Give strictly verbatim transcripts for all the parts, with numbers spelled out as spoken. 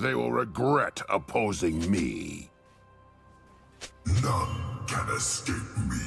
They will regret opposing me. None can escape me.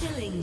Killing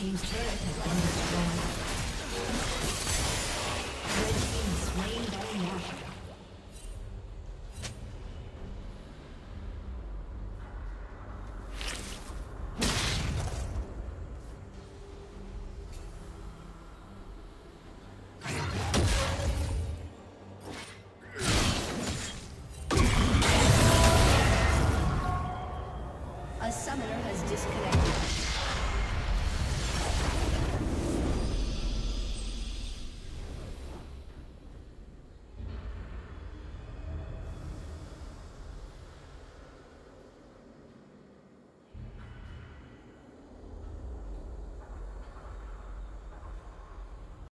team's turret has been destroyed.